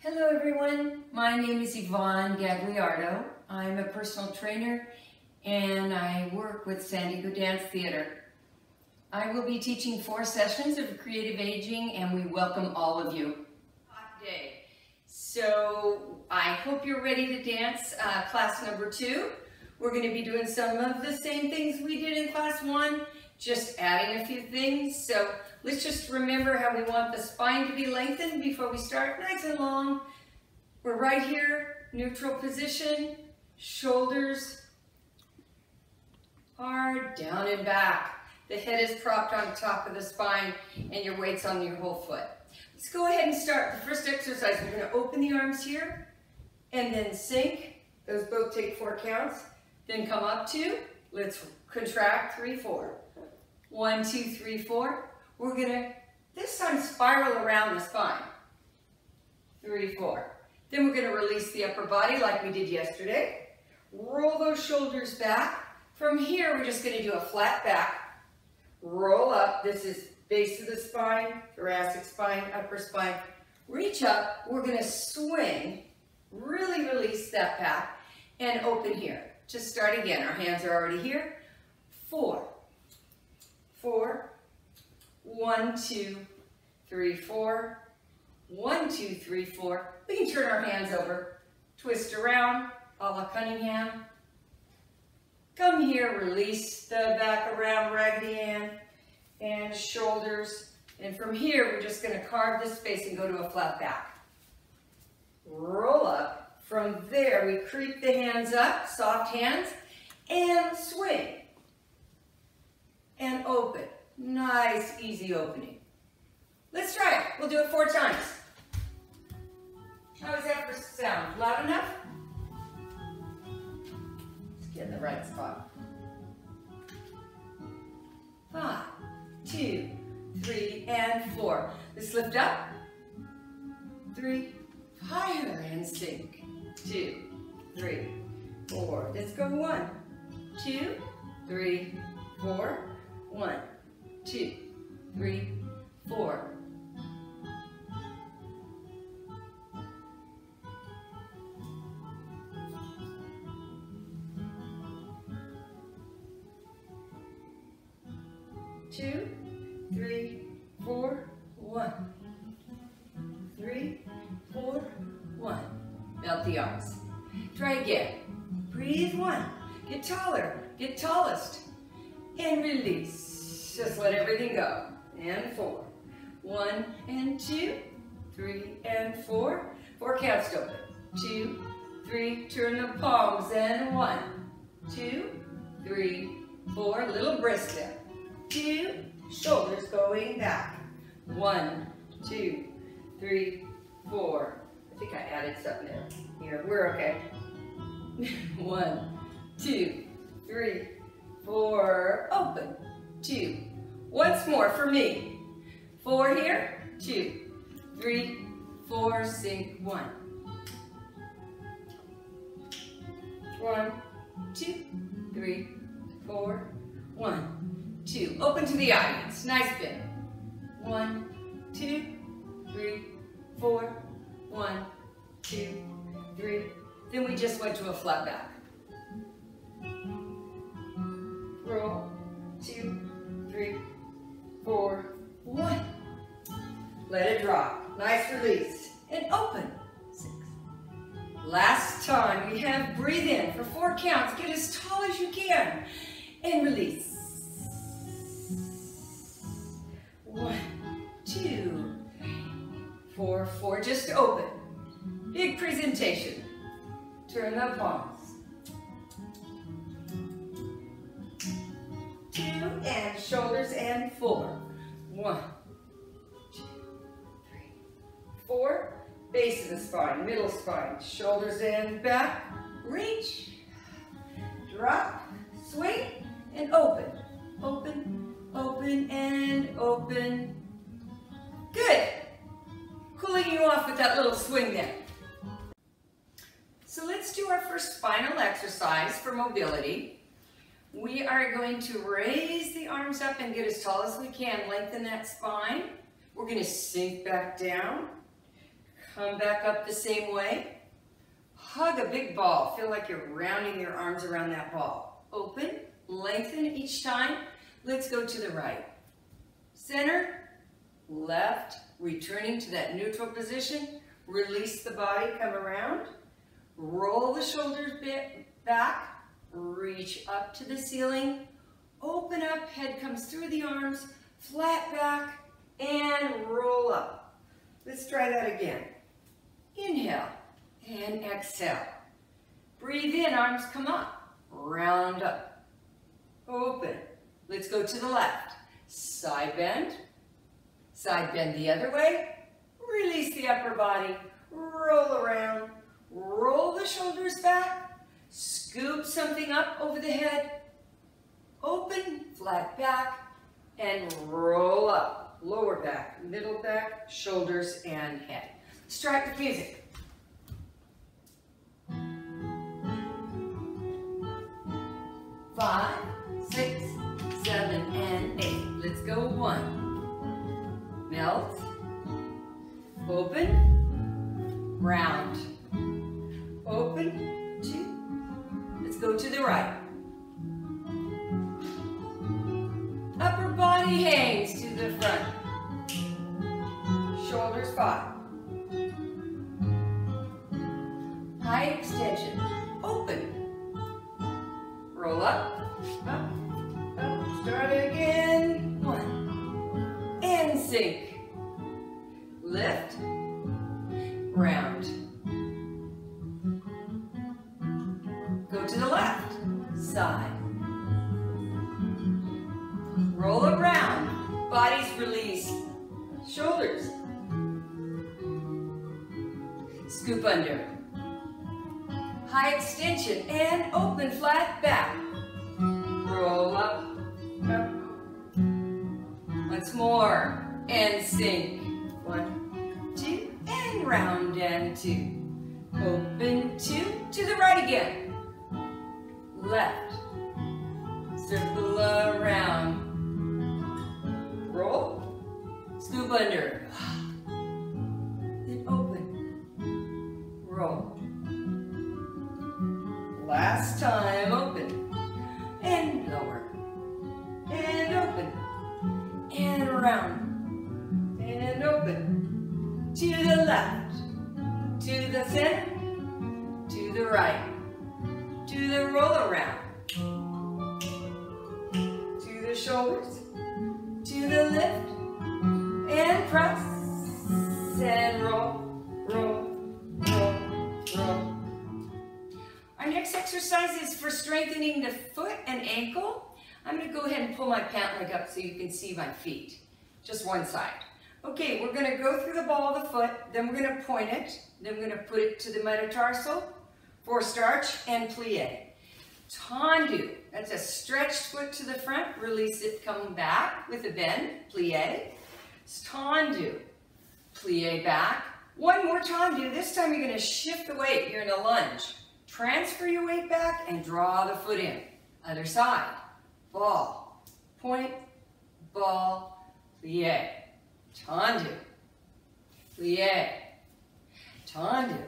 Hello everyone, my name is Yvonne Gagliardo. I'm a personal trainer and I work with San Diego Dance Theater. I will be teaching 4 sessions of Creative Aging and we welcome all of you. Hot day. So I hope you're ready to dance class number 2. We're going to be doing some of the same things we did in class 1, just adding a few things. So let's just remember how we want the spine to be lengthened before we start, nice and long. We're right here, neutral position, shoulders hard, down and back. The head is propped on top of the spine and your weight's on your whole foot. Let's go ahead and start the first exercise. We're going to open the arms here and then sink. Those both take 4 counts. Then come up 2, let's contract 3, 4. 1, 2, 3, 4. We're gonna, this time, spiral around the spine. 3, 4. Then we're gonna release the upper body like we did yesterday. Roll those shoulders back. From here, we're just gonna do a flat back. Roll up, this is base of the spine, thoracic spine, upper spine. Reach up, we're gonna swing, really release that back and open here. Just start again, our hands are already here. 4, 4. 1, 2, 3, 4. 1, 2, 3, 4. We can turn our hands over. Twist around, a la Cunningham. Come here, release the back around, Raggedy Ann, and shoulders. And from here, we're just gonna carve this space and go to a flat back. Roll up. From there, we creep the hands up, soft hands, and swing. And open. Nice, easy opening. Let's try it. We'll do it 4 times. How is that for sound? Loud enough? Let's get in the right spot. 5, 2, 3, and 4. Let's lift up. 3, higher and sink. 2, 3, 4. Let's go 1, 2, 3, 4. 1, 2, 3, 4. And 4. 1, and 2, 3, and 4. 4 counts to open. 2, 3, turn the palms, and 1, 2, 3, 4. Little brisk step. 2, shoulders going back. 1, 2, 3, 4. I think I added something there. Here, we're okay. 1, 2, 3, 4. Open. 2. Once more for me. 4 here, 2, 3, 4, sink, 1. 1, 2, 3, 4, 1, 2. Open to the audience, nice bend. 1, 2, 3, 4, 1, 2, 3. Then we just went to a flat back. Roll, 2, 3, 4, 1. Let it drop. Nice release. And open. 6. Last time, we have breathe in for 4 counts. Get as tall as you can. And release. 1, 2, 3, 4, 4. Just open. Big presentation. Turn the palms. 2, and shoulders, and 4. 1, 2, 3, 4. Base of the spine, middle spine, shoulders and back. Reach, drop, swing, and open. Open, open, and open. Good. Cooling you off with that little swing there. So let's do our first spinal exercise for mobility. We are going to raise the arms up and get as tall as we can. Lengthen that spine. We're going to sink back down. Come back up the same way. Hug a big ball. Feel like you're rounding your arms around that ball. Open, lengthen each time. Let's go to the right. Center, left, returning to that neutral position. Release the body, come around. Roll the shoulders back. Reach up to the ceiling. Open up, head comes through the arms. Flat back and roll up. Let's try that again. Inhale and exhale. Breathe in, arms come up. Round up. Open. Let's go to the left. Side bend. Side bend the other way. Release the upper body. Roll around. Roll the shoulders back. Scoop something up over the head. Open, flat back. And roll up, lower back, middle back, shoulders, and head. Start with music. Five, six, seven, and eight. Let's go one. Melt. Open. Round. Open. Two. Let's go to the right. Upper body hangs to the front. Shoulders five. High extension. Open. Roll up. Up. Up. Start again. One. And sink. Lift. Round. Go to the left. Side. Roll around, bodies release, shoulders, scoop under, high extension and open flat back, roll up, up, once more, and sink, one, two, and round and two, open two, to the right again, left, circle around, roll, scoop under, then open, roll, last time, open, and lower, and open, and around, and open, to the left, to the center, to the right, to the roll around, to the shoulders, to the lift, and press, and roll, roll, roll, roll. Our next exercise is for strengthening the foot and ankle. I'm gonna go ahead and pull my pant leg up so you can see my feet, just one side. Okay, we're gonna go through the ball of the foot, then we're gonna point it, then we're gonna put it to the metatarsal, forestarch, and plie. Tendu, that's a stretched foot to the front, release it, come back with a bend, plie. Tendu, plie back. One more tendu, this time you're gonna shift the weight, you're in a lunge. Transfer your weight back and draw the foot in. Other side, ball, point, ball, plie. Tendu, plie, tendu,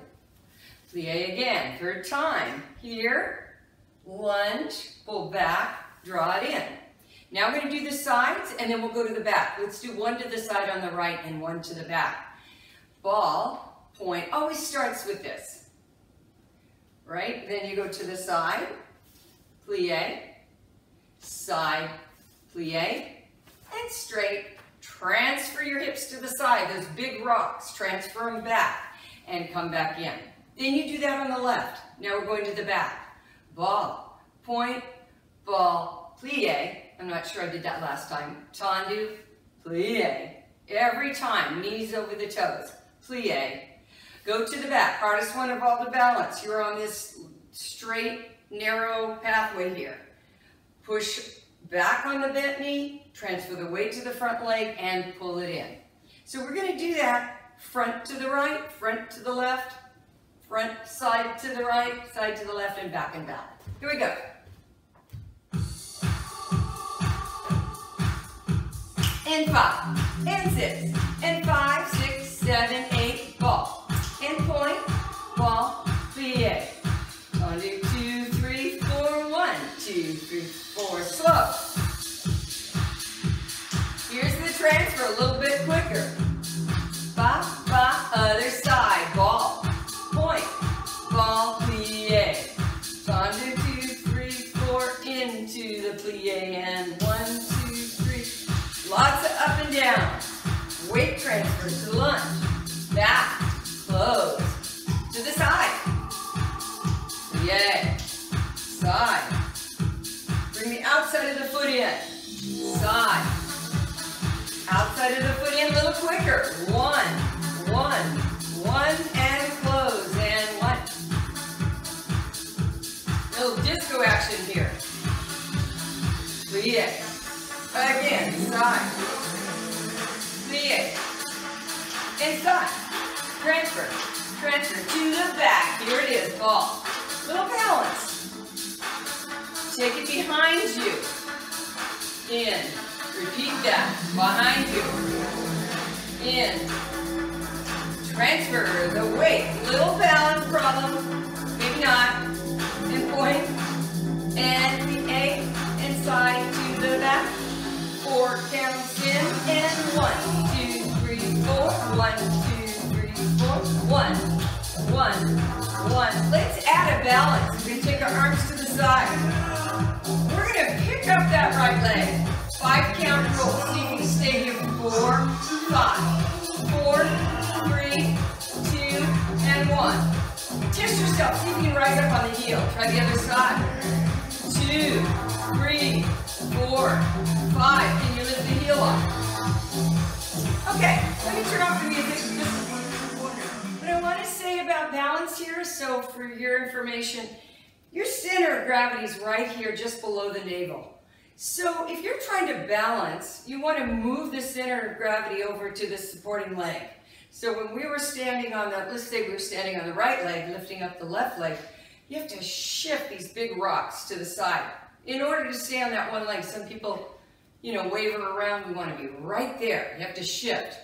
plie again, third time, here. Lunge, pull back, draw it in. Now we're going to do the sides and then we'll go to the back. Let's do one to the side on the right and one to the back. Ball, point, always starts with this. Right? Then you go to the side, plie, side, plie, and straight. Transfer your hips to the side, those big rocks, transfer them back and come back in. Then you do that on the left. Now we're going to the back. Ball, point, ball, plie. I'm not sure I did that last time. Tendu, plie. Every time, knees over the toes, plie. Go to the back, hardest one of all to balance. You're on this straight, narrow pathway here. Push back on the bent knee, transfer the weight to the front leg, and pull it in. So we're gonna do that front to the right, front to the left, front, side to the right, side to the left, and back. Here we go. And five, and six, and 5, 6, 7, 8, ball. transfer a little bit quicker. Ba, ba, other side. Ball, point, ball, plie. Fondue, 2, 3, 4, into the plie. And 1, 2, 3. Lots of up and down. Weight transfer to lunge. Back, close. To the side. Plie. Side. Bring the outside of the foot in. Side. Outside of the foot in a little quicker. One, one, one, and close, and one. Little disco action here. Plie. Again, side. Plie. Inside. Transfer. Transfer to the back. Here it is, ball. Little balance. Take it behind you. In. Repeat that. Behind you. In. Transfer the weight. Little balance problem. Maybe not. And point. And the eight. Inside to the back. 4 counts in. And 1, 2, 3, 4. 1, 2, 3, 4. 1, 1, 1. Let's add a balance. We're going to take our arms to the side. We're going to pick up that right leg. 5 count roll. See if you can stay here for 4, 5, 4, 3, 2, and 1. Test yourself. See if you can rise up on the heel. Try the other side. 2, 3, 4, 5. Can you lift the heel up? Okay, let me turn off the music. What I want to say about balance here, so for your information, your center of gravity is right here, just below the navel. So if you're trying to balance, you want to move the center of gravity over to the supporting leg. So when we were standing on that, let's say we were standing on the right leg, lifting up the left leg, you have to shift these big rocks to the side in order to stay on that one leg. Some people, you know, waver around. We want to be right there. You have to shift,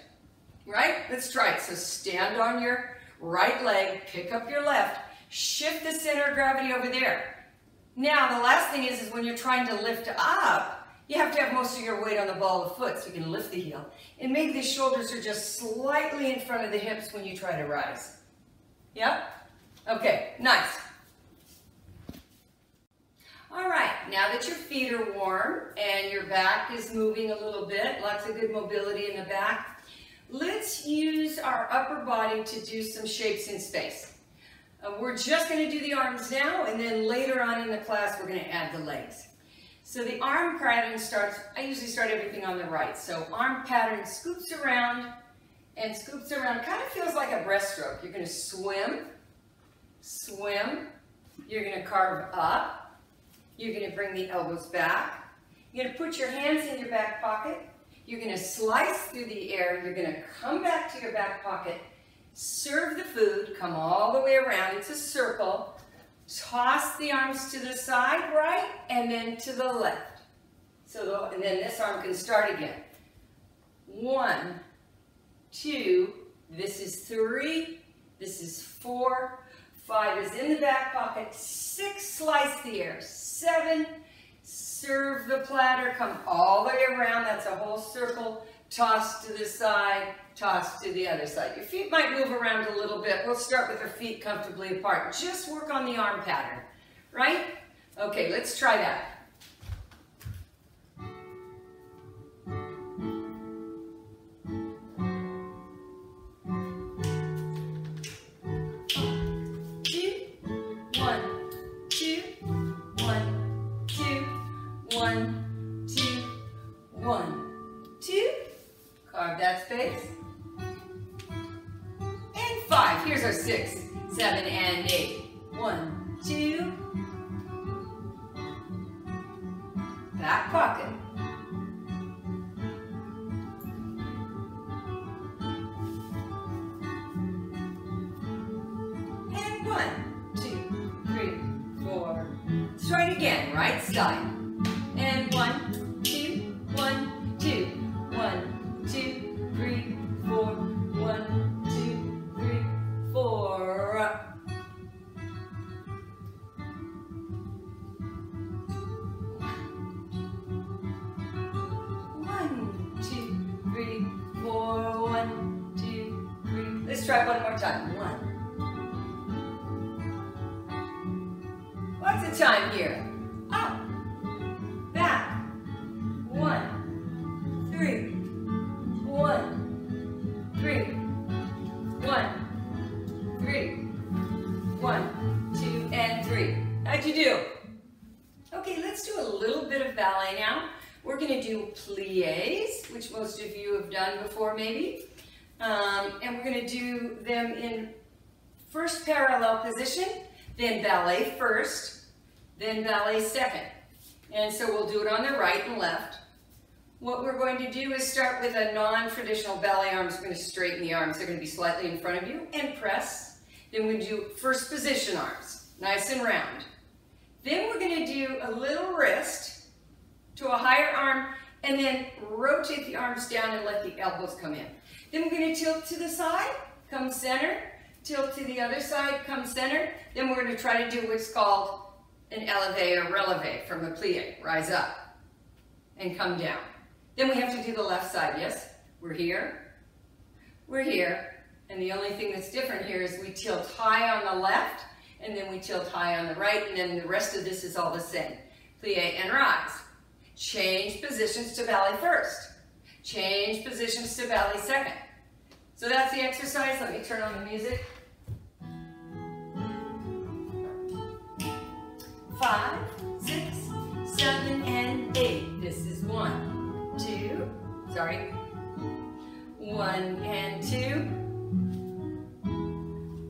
right? Let's try it. So stand on your right leg, pick up your left, shift the center of gravity over there. Now, the last thing is when you're trying to lift up, you have to have most of your weight on the ball of the foot so you can lift the heel. And maybe the shoulders are just slightly in front of the hips when you try to rise. Yep? Okay, nice. All right, now that your feet are warm and your back is moving a little bit, lots of good mobility in the back, let's use our upper body to do some shapes in space. We're just going to do the arms now, and then later on in the class, we're going to add the legs. So the arm pattern starts, I usually start everything on the right. So arm pattern scoops around and scoops around. Kind of feels like a breaststroke. You're going to swim, swim. You're going to carve up. You're going to bring the elbows back. You're going to put your hands in your back pocket. You're going to slice through the air. You're going to come back to your back pocket. Serve the food, come all the way around, it's a circle, toss the arms to the side, right, and then to the left. So, and then this arm can start again. 1, 2, this is 3, this is 4, 5 is in the back pocket, 6, slice the air, 7, serve the platter, come all the way around, that's a whole circle, toss to the side, toss to the other side. Your feet might move around a little bit. We'll start with our feet comfortably apart. Just work on the arm pattern, right? Okay, let's try that. Let's try one more time. One. Lots of time here. Up, back, 1, 3, 1, 3, 1, 3, 1, 2, and 3. How'd you do? Okay, let's do a little bit of ballet now. We're gonna do pliés, which most of you have done before maybe. And we're gonna do them in first parallel position, then ballet first, then ballet second. And so we'll do it on the right and left. What we're going to do is start with a non-traditional ballet arm. We're gonna straighten the arms. They're gonna be slightly in front of you and press. Then we do first position arms, nice and round. Then we're gonna do a little wrist to a higher arm and then rotate the arms down and let the elbows come in. Then we're gonna tilt to the side, come center, tilt to the other side, come center. Then we're gonna try to do what's called an élevé or relevé from a plié, rise up and come down. Then we have to do the left side, yes? We're here, and the only thing that's different here is we tilt high on the left, and then we tilt high on the right, and then the rest of this is all the same. Plie and rise. Change positions to ballet first. Change positions to ballet second. So that's the exercise. Let me turn on the music. 5, 6, 7, and 8. This is 1, 2, sorry. 1 and 2.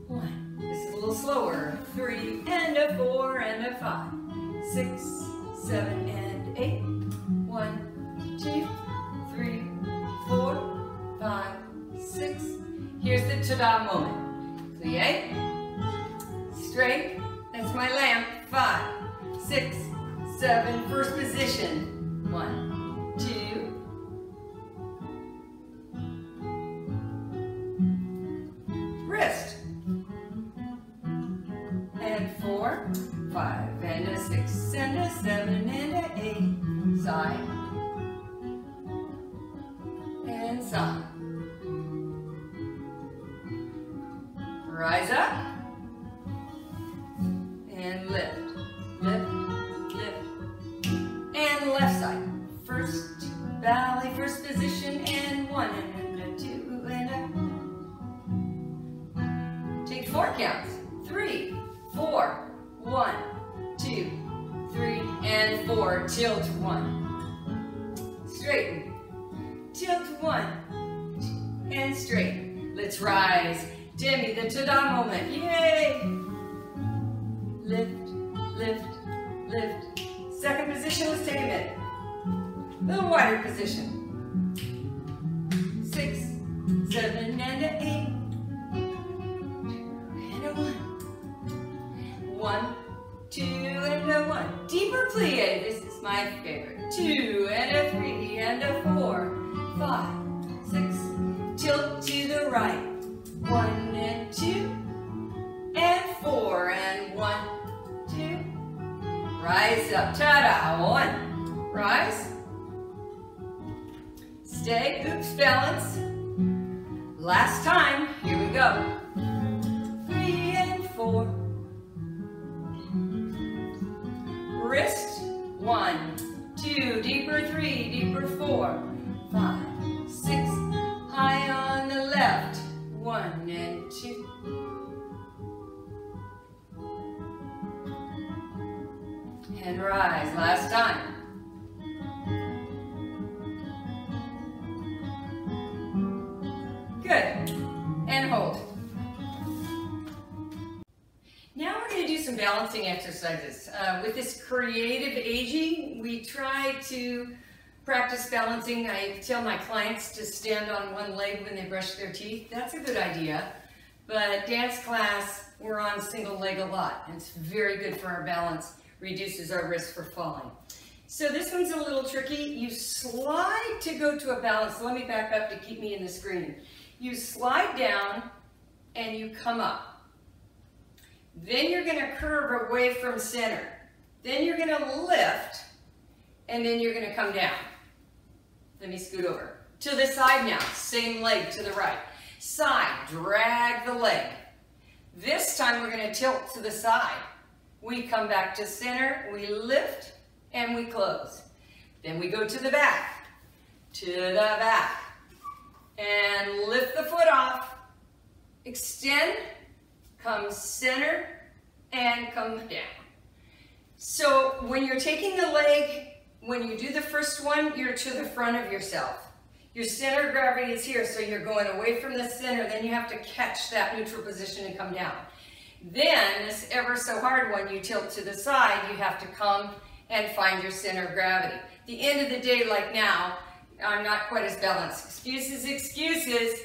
1, this is a little slower. 3 and a 4 and a 5. 6, 7, and 8. 1, 2, 3, 4, 5, 6. Here's the ta-da moment. Plie, straight, that's my lamp. 5, 6, 7, first position. 1, 2, wrist, and 4, 5, and a 6, and a 7, and a 8, side, and side, rise up, and lift, lift, lift, and left side, first ballet, first position, and 1, and a 2, and a. Take 4 counts. 3, 4, 1, 2, 3, and 4. Tilt 1. Straighten. Tilt 1. And straighten. Let's rise. Jimmy, the ta-da moment. Yay! Lift, lift, lift. Second position, let's take a minute. A little wider position. 6, 7, and 8. 1, 2, and a 1. Deeper plie. This is my favorite. 2, and a 3, and a 4, 5, 6. Tilt to the right. 1, and 2, and 4, and 1, 2. Rise up. Ta-da. 1. Rise. Stay. Oops. Balance. Last time. Here we go. 3 and 4. Wrist, 1, 2, deeper 3, deeper 4, 5, 6, high on the left, 1 and 2. And rise, last time. Good, and hold. Now we're going to do some balancing exercises. With this creative aging, we try to practice balancing. I tell my clients to stand on one leg when they brush their teeth. That's a good idea. But dance class, we're on single leg a lot, and it's very good for our balance, reduces our risk for falling. So this one's a little tricky. You slide to go to a balance. Let me back up to keep me in the screen. You slide down and you come up. Then you're going to curve away from center. Then you're going to lift, and then you're going to come down. Let me scoot over. To the side now, same leg to the right. Side, drag the leg. This time we're going to tilt to the side. We come back to center, we lift, and we close. Then we go to the back, and lift the foot off. Extend, come center, and come down. So when you're taking the leg, when you do the first one, you're to the front of yourself. Your center of gravity is here, so you're going away from the center, then you have to catch that neutral position and come down. Then, this ever so hard one, you tilt to the side, you have to come and find your center of gravity. At the end of the day, like now, I'm not quite as balanced. Excuses, excuses.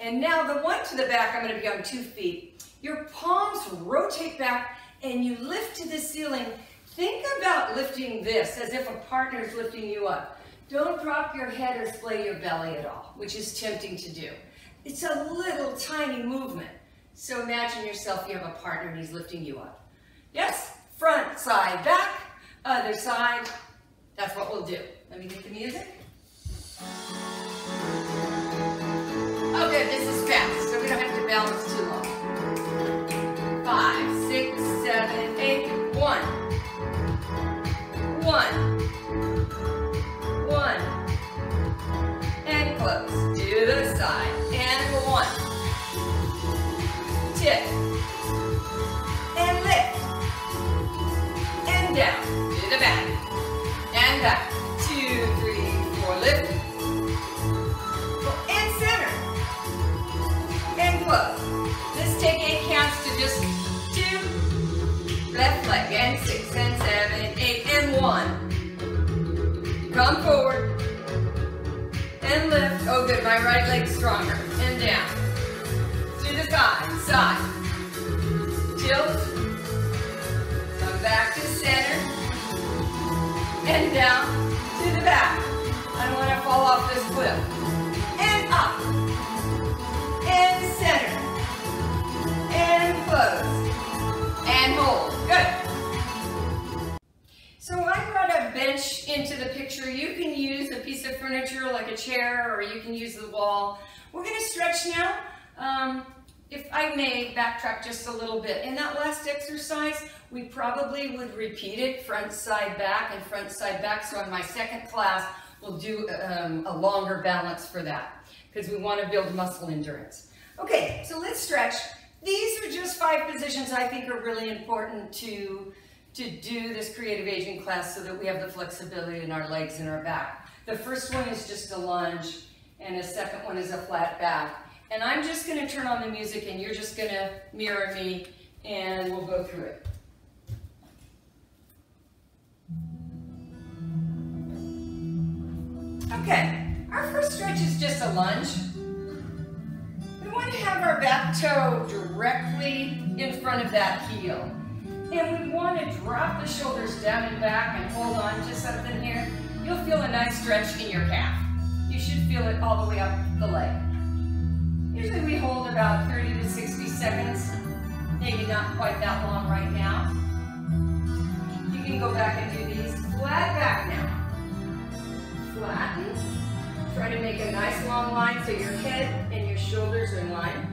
And now the one to the back, I'm gonna be on 2 feet. Your palms rotate back and you lift to the ceiling. Think about lifting this as if a partner is lifting you up. Don't drop your head or splay your belly at all, which is tempting to do. It's a little tiny movement. So imagine yourself, you have a partner and he's lifting you up. Yes, front, side, back, other side. That's what we'll do. Let me get the music. Okay, this is fast, so we don't have to balance too long. 5, 6, 7, 8. 1, 1, 1, and close, to the side, and 1, tip, and lift, and down, to the back, and back, 2, 3, 4, lift, and center, and close. Let's take 8 counts to just 2, left leg, and 6, and 7, 8, and 1. Come forward, and lift. Oh good, my right leg's stronger, and down, to the side, tilt, come back to center, and down, to the back. I don't want to fall off this cliff. And up, and center, and close, and hold, good. So I brought a bench into the picture. You can use a piece of furniture like a chair, or you can use the wall. We're going to stretch now. If I may backtrack just a little bit. In that last exercise, we probably would repeat it front, side, back, and front, side, back. So in my second class, we'll do a longer balance for that because we want to build muscle endurance. Okay, so let's stretch. These are just 5 positions I think are really important to do this creative aging class so that we have the flexibility in our legs and our back. The first one is just a lunge, and the second one is a flat back. And I'm just gonna turn on the music and you're just gonna mirror me and we'll go through it. Okay, our first stretch is just a lunge. We wanna have our back toe directly in front of that heel. And we want to drop the shoulders down and back and hold on to something here. You'll feel a nice stretch in your calf. You should feel it all the way up the leg. Usually we hold about 30 to 60 seconds. Maybe not quite that long right now. You can go back and do these. Flat back now. Flatten. Try to make a nice long line so your head and your shoulders are in line.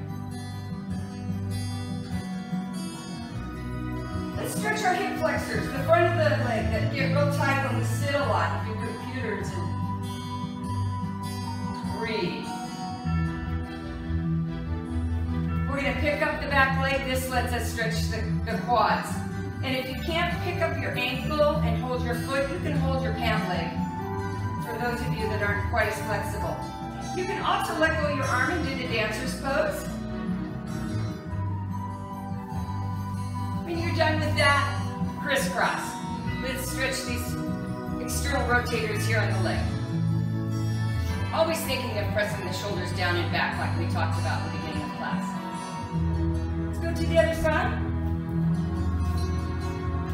Let's stretch our hip flexors, the front of the leg that get real tight when we sit a lot. If your computer's in. Breathe. We're going to pick up the back leg. This lets us stretch the quads. And if you can't pick up your ankle and hold your foot, you can hold your pant leg. For those of you that aren't quite as flexible. You can also let go of your arm and do the dancer's pose. When you're done with that, crisscross. Let's stretch these external rotators here on the leg. Always thinking of pressing the shoulders down and back like we talked about at the beginning of class. Let's go to the other side.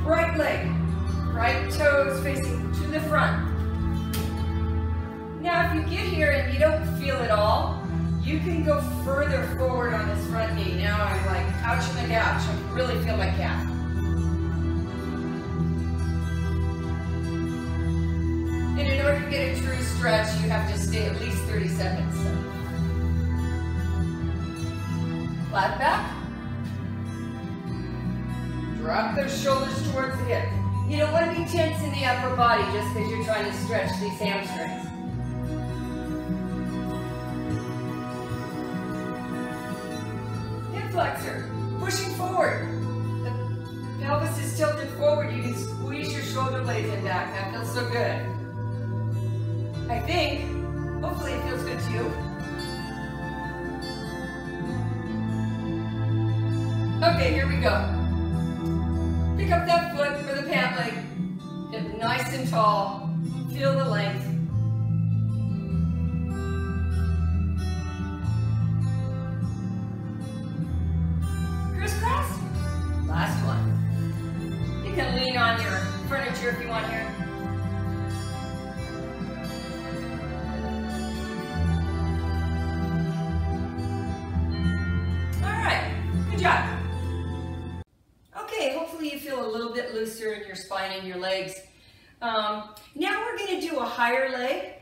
Right leg, right toes facing to the front. Now if you get here and you don't feel it all, you can go further forward on this front knee. Now I'm like, ouch on the couch. I really feel my calf. And in order to get a true stretch, you have to stay at least 30 seconds. Flat back. Drop those shoulders towards the hip. You don't want to be tense in the upper body just because you're trying to stretch these hamstrings. Hip flexor, pushing forward. The pelvis is tilted forward. You can squeeze your shoulder blades in back. That feels so good. I think, hopefully it feels good to you. Okay, here we go. Pick up that foot for the pant leg. Get nice and tall. Feel the length. Crisscross. Last one. You can lean on your furniture if you want here. In your spine and your legs. Now we're going to do a higher leg.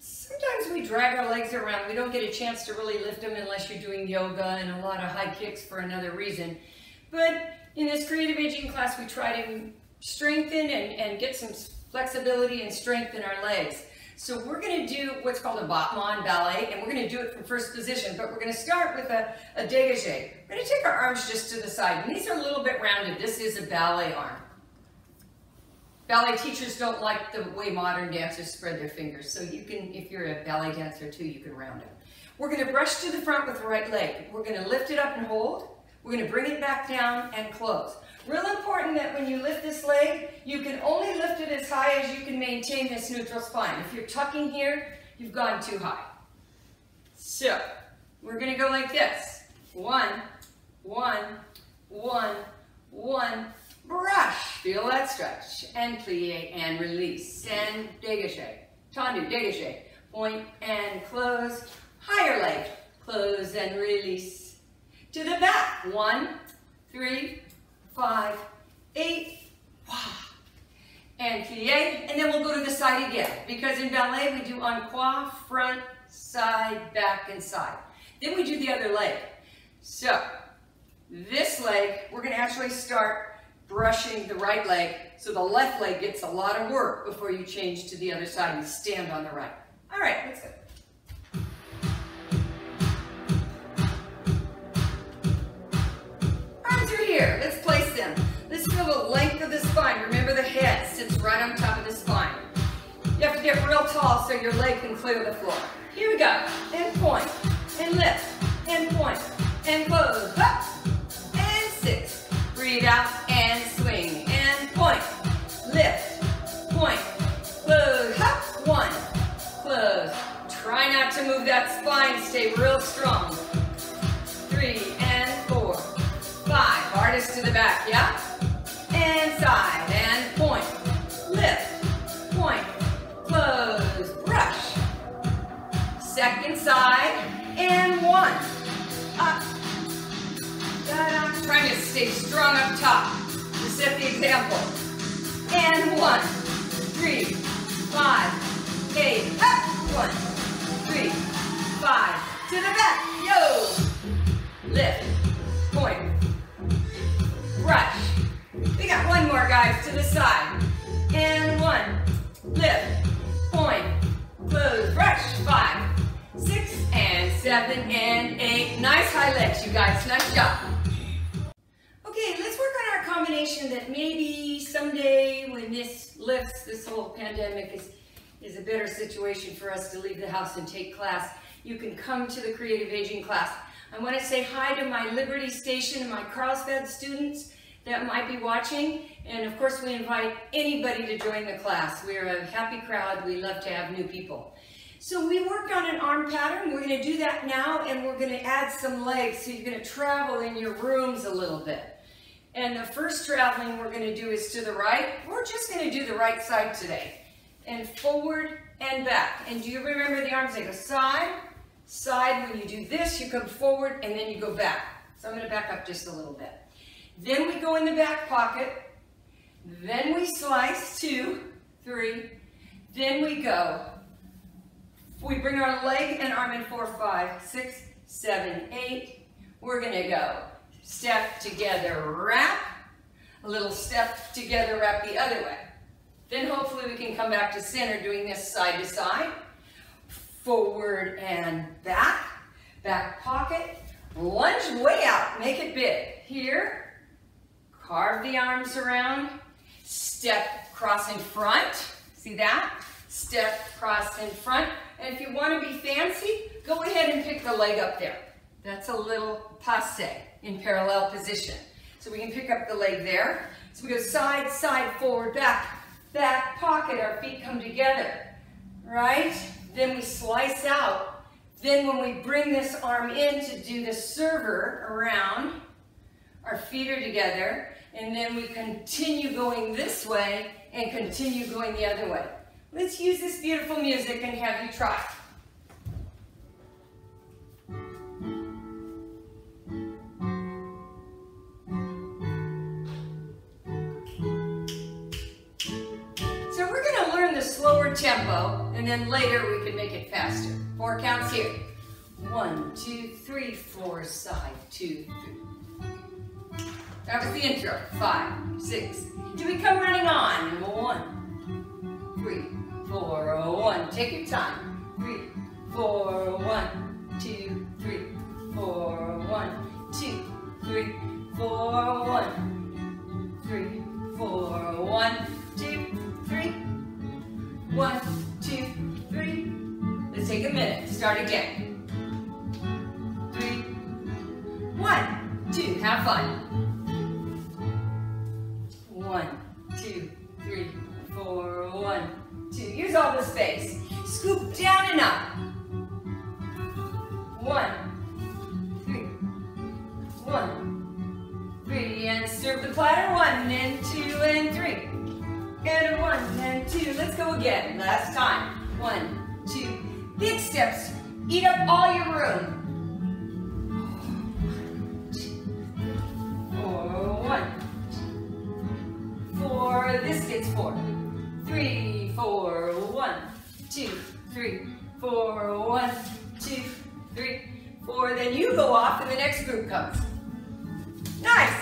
Sometimes we drag our legs around. We don't get a chance to really lift them unless you're doing yoga and a lot of high kicks for another reason. But in this Creative Aging class, we try to strengthen and get some flexibility and strength in our legs. So we're going to do what's called a Batman ballet, and we're going to do it from first position, but we're going to start with a dégagé. We're going to take our arms just to the side, and these are a little bit rounded. This is a ballet arm. Ballet teachers don't like the way modern dancers spread their fingers, so you can, if you're a ballet dancer too, you can round them. We're going to brush to the front with the right leg. We're going to lift it up and hold. We're going to bring it back down and close. Real important that when you lift this leg, you can only lift it as high as you can maintain this neutral spine. If you're tucking here, you've gone too high. So, we're going to go like this. One, one, one, one. Brush. Feel that stretch. And plie and release. And dégagé. Tendu, dégagé. Point and close. Higher leg. Close and release. To the back. 1, 3, 5, 8, and plie, and then we'll go to the side again, because in ballet we do en-quoi, front, side, back, and side. Then we do the other leg. So this leg, we're gonna actually start brushing the right leg, so the left leg gets a lot of work before you change to the other side and stand on the right. All right, let's go. Here. Let's place them. Let's feel the length of the spine. Remember, the head sits right on top of the spine. You have to get real tall so your leg can clear the floor. Here we go. And point. And lift. And point. And close. Up. And 6. Breathe out. And swing. And point. Lift. Point. Close. Up. 1. Close. Try not to move that spine. Stay real strong. 3 and 4. 5, hardest to the back, yeah? And side, and point, lift, point, close, brush. Second side, and 1, up. Trying to stay strong up top to set the example. And 1, 3, 5, 8, up. 1, 3, 5, to the back, yo. Lift, point. Brush. We got one more, guys, to the side. And 1, lift, point, close, brush. 5, 6, and 7, and 8. Nice high legs, you guys. Nice job. Okay, let's work on our combination that maybe someday when this lifts, this whole pandemic is a better situation for us to leave the house and take class. You can come to the Creative Aging class. I want to say hi to my Liberty Station and my Carlsbad students that might be watching. And of course, we invite anybody to join the class. We're a happy crowd. We love to have new people. So we worked on an arm pattern. We're going to do that now, and we're going to add some legs. So you're going to travel in your rooms a little bit. And the first traveling we're going to do is to the right. We're just going to do the right side today. And forward and back. And do you remember the arms? They go side. Side, when you do this, you come forward and then you go back. So I'm going to back up just a little bit. Then we go in the back pocket. Then we slice 2, 3. Then we go. We bring our leg and arm in 4, 5, 6, 7, 8. We're gonna go step together, wrap, a little step together, wrap the other way. Then hopefully we can come back to center doing this side to side, forward and back, back pocket, lunge way out, make it big. Here, carve the arms around, step, cross in front, see that? Step, cross in front, and if you wanna be fancy, go ahead and pick the leg up there. That's a little passe in parallel position. So we can pick up the leg there. So we go side, side, forward, back, back pocket, our feet come together, right? Then we slice out. Then when we bring this arm in to do the server around, our feet are together, and then we continue going this way and continue going the other way. Let's use this beautiful music and have you try. Slower tempo, and then later we can make it faster. 4 counts here. 1, 2, 3, 4, side, 2, 3. That was the intro. 5, 6. Do we come running on? 1, 3, 4, 1. Take your time. 3, 4, 1, 2, 3, 4, 1, 2, 3, 4, 1, 2, 3, 4, 1, 2, 3. 1, 2, 3. Let's take a minute. Start again. 3, 1, 2. Have fun. 1, 2, 3, 4, 1, 2. Use all the space. Scoop down and up. 1, 3, 1, 3, and serve the platter. 1, and 2, and 3. And 1, and 2. Let's go again. Last time. 1, 2. Big steps. Eat up all your room. 1, 2, 4, 1, 4. This gets 4, 3, 4, 1, 2, 3, 4, 1, 2, 3, 4. Then you go off and the next group comes. Nice.